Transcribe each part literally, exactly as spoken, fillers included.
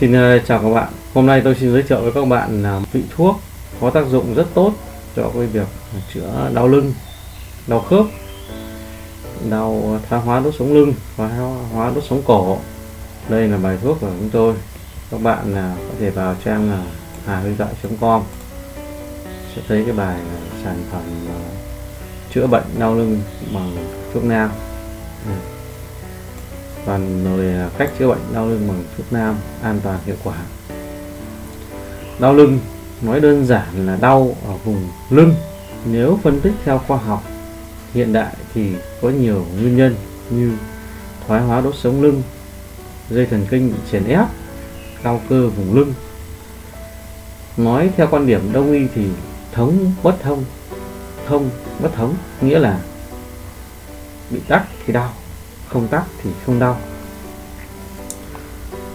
Xin chào các bạn, hôm nay tôi xin giới thiệu với các bạn là vị thuốc có tác dụng rất tốt cho cái việc chữa đau lưng, đau khớp, đau thoái hóa đốt sống lưng, thoái hóa đốt sống cổ. Đây là bài thuốc của chúng tôi. Các bạn là có thể vào trang là hahuytoai chấm com sẽ thấy cái bài sản phẩm chữa bệnh đau lưng bằng thuốc nam, toàn rồi cách chữa bệnh đau lưng bằng thuốc nam an toàn hiệu quả. Đau lưng nói đơn giản là đau ở vùng lưng. Nếu phân tích theo khoa học hiện đại thì có nhiều nguyên nhân như thoái hóa đốt sống lưng, dây thần kinh bị chèn ép, đau cơ vùng lưng. Nói theo quan điểm đông y thì thống bất thông, thông bất thống, nghĩa là bị tắc thì đau, không tắc thì không đau.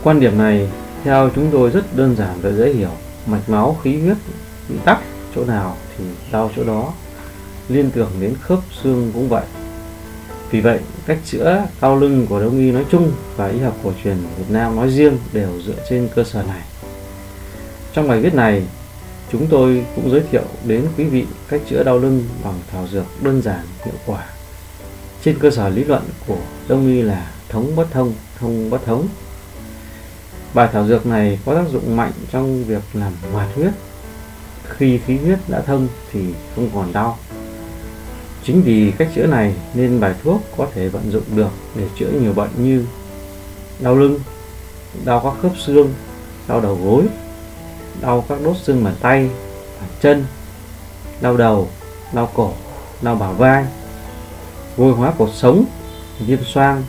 Quan điểm này theo chúng tôi rất đơn giản và dễ hiểu. Mạch máu khí huyết bị tắc chỗ nào thì đau chỗ đó, liên tưởng đến khớp xương cũng vậy. Vì vậy, cách chữa đau lưng của đông y nói chung và y học cổ truyền Việt Nam nói riêng đều dựa trên cơ sở này. Trong bài viết này, chúng tôi cũng giới thiệu đến quý vị cách chữa đau lưng bằng thảo dược đơn giản, hiệu quả, trên cơ sở lý luận của đông y là thống bất thông, thông bất thống. Bài thảo dược này có tác dụng mạnh trong việc làm hoạt huyết. Khi khí huyết đã thông thì không còn đau. Chính vì cách chữa này nên bài thuốc có thể vận dụng được để chữa nhiều bệnh như đau lưng, đau các khớp xương, đau đầu gối, đau các đốt xương bàn tay, bàn chân, đau đầu, đau cổ, đau bả vai, vôi hóa cột sống, viêm xoang,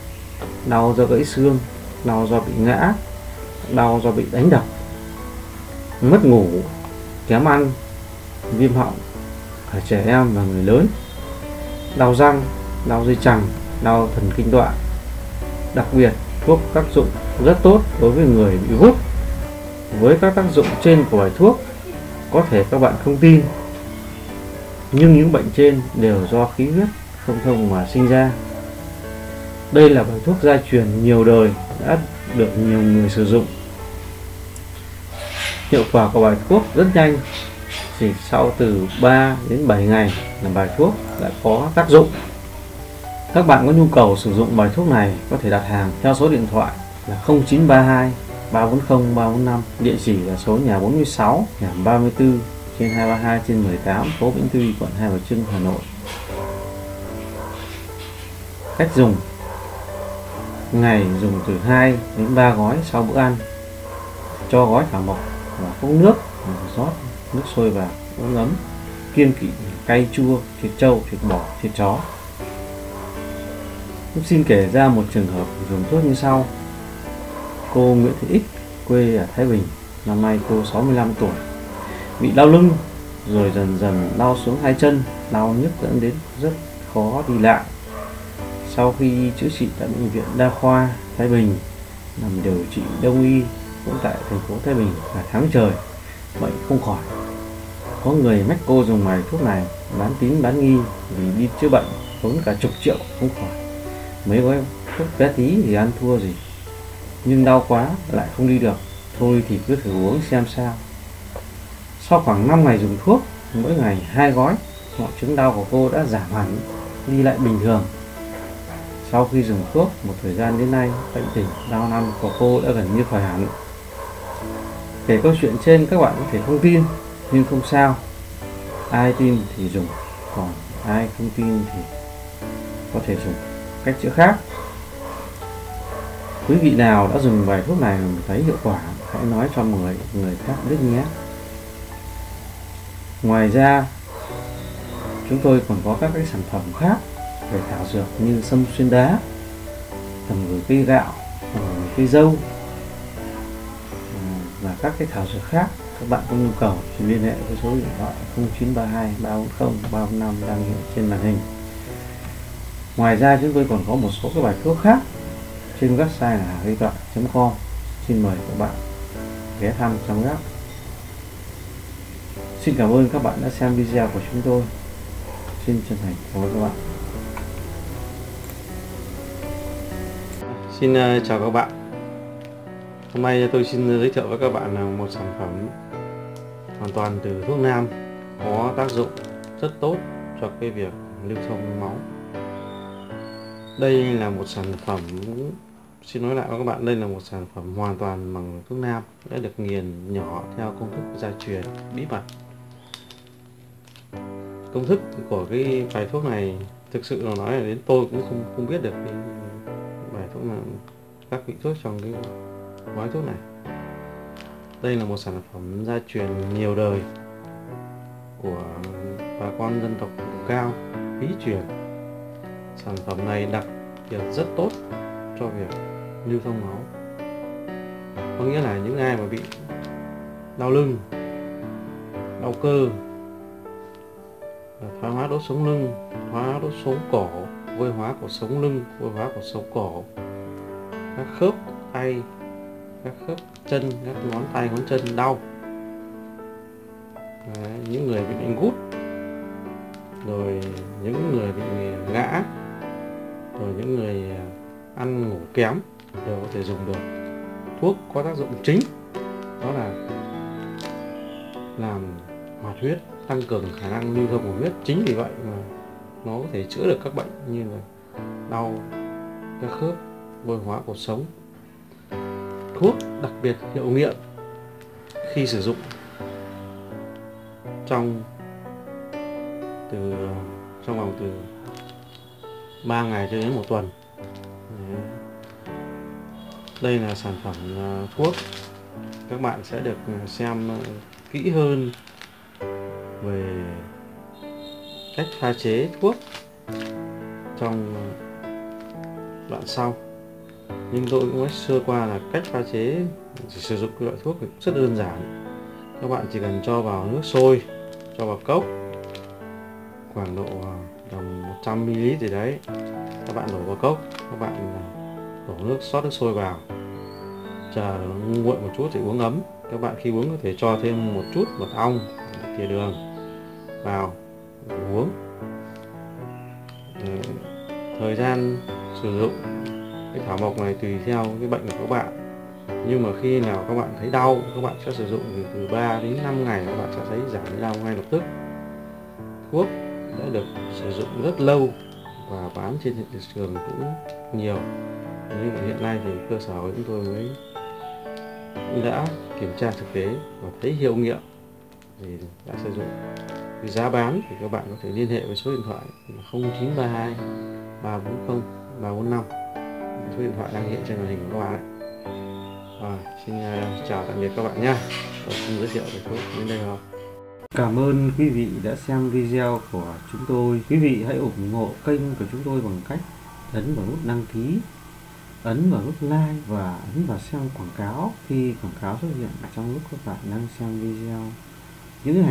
đau do gãy xương, đau do bị ngã, đau do bị đánh đập, mất ngủ, kém ăn, viêm họng ở trẻ em và người lớn, đau răng, đau dây chằng, đau thần kinh đoạn. Đặc biệt, thuốc tác dụng rất tốt đối với người bị gút. Với các tác dụng trên của bài thuốc, có thể các bạn không tin, nhưng những bệnh trên đều do khí huyết không thông mà sinh ra. Đây là bài thuốc gia truyền nhiều đời đã được nhiều người sử dụng. Hiệu quả của bài thuốc rất nhanh, chỉ sau từ ba đến bảy ngày là bài thuốc đã có tác dụng. Các bạn có nhu cầu sử dụng bài thuốc này có thể đặt hàng theo số điện thoại là không chín ba hai ba bốn không ba bốn năm, địa chỉ là số nhà bốn mươi sáu, nhà ba mươi tư trên hai ba hai trên mười tám, phố Vĩnh Tuy, quận Hai Bà Trưng, Hà Nội. Cách dùng: ngày dùng từ hai đến ba gói sau bữa ăn, cho gói thảo mộc và cốc nước, rót nước sôi vào uống ấm. Kiêng kỵ cay chua, thịt trâu, thịt bò, thịt chó. Cũng xin kể ra một trường hợp dùng thuốc như sau. Cô Nguyễn Thị Xích, quê ở Thái Bình, năm nay cô sáu mươi lăm tuổi, bị đau lưng rồi dần dần đau xuống hai chân, đau nhức dẫn đến rất khó đi lại. Sau khi chữa trị tại bệnh viện Đa khoa Thái Bình, nằm điều trị đông y cũng tại thành phố Thái Bình cả tháng trời, bệnh không khỏi. Có người mách cô dùng bài thuốc này bán tín bán nghi, vì đi chữa bệnh tốn cả chục triệu không khỏi. Mấy gói thuốc bé tí thì ăn thua gì, nhưng đau quá lại không đi được, thôi thì cứ thử uống xem sao. Sau khoảng năm ngày dùng thuốc, mỗi ngày hai gói, mọi chứng đau của cô đã giảm hẳn, đi lại bình thường. Sau khi dùng thuốc một thời gian đến nay, bệnh tình đau năm của cô đã gần như khỏi hẳn. Kể câu chuyện trên các bạn có thể không tin, nhưng không sao. Ai tin thì dùng, còn ai không tin thì có thể dùng cách chữa khác. Quý vị nào đã dùng bài thuốc này mà thấy hiệu quả, hãy nói cho người người khác biết nhé. Ngoài ra, chúng tôi còn có các cái sản phẩm khác về thảo dược như sâm xuyên đá, tầm gửi cây gạo, tầm gửi cây dâu và các cái thảo dược khác. Các bạn có nhu cầu thì liên hệ với số điện thoại không chín ba hai ba bốn không ba bốn năm đang hiện trên màn hình. Ngoài ra, chúng tôi còn có một số các bài thuốc khác trên website là hahuytoai chấm com. Xin mời các bạn ghé thăm chăm sóc. Xin cảm ơn các bạn đã xem video của chúng tôi. Xin chân thành cảm ơn các bạn. Xin chào các bạn. Hôm nay tôi xin giới thiệu với các bạn là một sản phẩm hoàn toàn từ thuốc nam, có tác dụng rất tốt cho cái việc lưu thông máu. Đây là một sản phẩm, xin nói lại với các bạn, đây là một sản phẩm hoàn toàn bằng thuốc nam, đã được nghiền nhỏ theo công thức gia truyền bí mật. Công thức của cái bài thuốc này thực sự là nói là đến tôi cũng không không biết được cái bài thuốc nào, các vị thuốc trong cái gói thuốc này. Đây là một sản phẩm gia truyền nhiều đời của bà con dân tộc vùng cao Bí Truyền. Sản phẩm này đặc biệt rất tốt cho việc lưu thông máu, có nghĩa là những ai mà bị đau lưng, đau cơ, thoái hóa đốt sống lưng, thoái hóa đốt sống cổ, vôi hóa của sống lưng, vôi hóa của sống cổ, các khớp tay, các khớp chân, các ngón tay ngón chân đau. Đấy, những người bị bệnh gút, rồi những người bị ngã, rồi những người ăn ngủ kém đều có thể dùng được. Thuốc có tác dụng chính đó là làm hoạt huyết, tăng cường khả năng lưu thông của huyết. Chính vì vậy mà nó có thể chữa được các bệnh như là đau các khớp, vôi hóa cột sống. Thuốc đặc biệt hiệu nghiệm khi sử dụng trong từ trong vòng từ ba ngày cho đến một tuần. Đây là sản phẩm thuốc, các bạn sẽ được xem kỹ hơn về cách pha chế thuốc trong đoạn sau, nhưng tôi cũng nói sơ qua là cách pha chế chỉ sử dụng loại thuốc rất đơn giản. Các bạn chỉ cần cho vào nước sôi, cho vào cốc khoảng độ tầm một trăm mi li lít gì đấy, các bạn đổ vào cốc, các bạn đổ nước, xót nước sôi vào, chờ nguội một chút thì uống ấm. Các bạn khi uống có thể cho thêm một chút mật ong, một thìa đường vào uống. Đấy. Thời gian sử dụng cái thảo mộc này tùy theo cái bệnh của các bạn, nhưng mà khi nào các bạn thấy đau, các bạn sẽ sử dụng thì từ ba đến năm ngày các bạn sẽ thấy giảm cái đau ngay lập tức. Thuốc đã được sử dụng rất lâu và bán trên thị trường cũng nhiều, nhưng mà hiện nay thì cơ sở của chúng tôi mới đã kiểm tra thực tế và thấy hiệu nghiệm thì đã sử dụng. Vì giá bán thì các bạn có thể liên hệ với số điện thoại không chín ba hai ba bốn không ba bốn năm, số điện thoại đang hiện trên màn hình của các bạn ấy. À, xin uh, chào tạm biệt các bạn nhé. Tôi xin giới thiệu về thuốc đến đây rồi. Cảm ơn quý vị đã xem video của chúng tôi. Quý vị hãy ủng hộ kênh của chúng tôi bằng cách ấn vào nút đăng ký, ấn vào nút like và ấn vào xem quảng cáo khi quảng cáo xuất hiện trong lúc các bạn đang xem video. Những hành